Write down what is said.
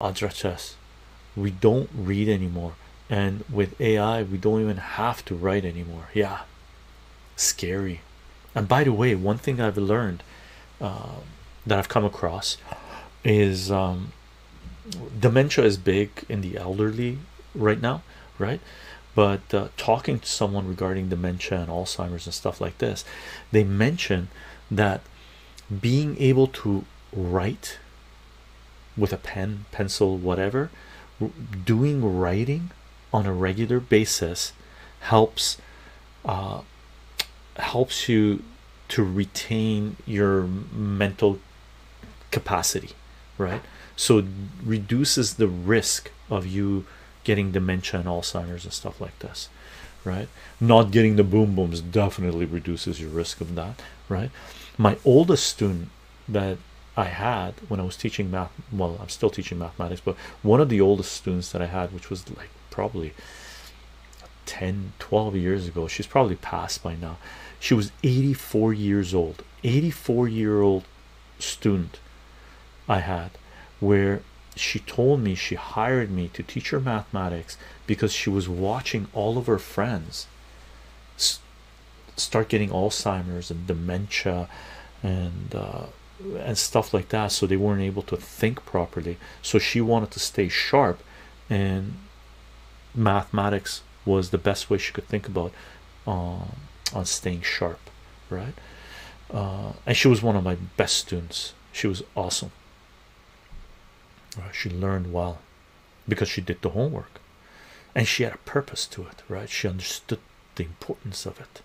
Adrachess, we don't read anymore, and with AI we don't even have to write anymore. Yeah, scary. And by the way, one thing I've learned that I've come across is dementia is big in the elderly right now, right? But talking to someone regarding dementia and Alzheimer's and stuff like this, they mention that being able to write with a pen, pencil, whatever, doing writing on a regular basis helps helps you to retain your mental capacity, right? So it reduces the risk of you getting dementia and Alzheimer's and stuff like this, right? Not getting the boom booms definitely reduces your risk of that, right? My oldest student that I had when I was teaching math, well, I'm still teaching mathematics, but one of the oldest students that I had, which was like probably 10-12 years ago, she's probably passed by now, she was 84 years old. 84-year-old student I had, where she told me she hired me to teach her mathematics because she was watching all of her friends start getting Alzheimer's and dementia and stuff like that, so they weren't able to think properly. So she wanted to stay sharp, and mathematics was the best way she could think about on staying sharp, right? And she was one of my best students. She was awesome. She learned well because she did the homework, and she had a purpose to it, right? She understood the importance of it.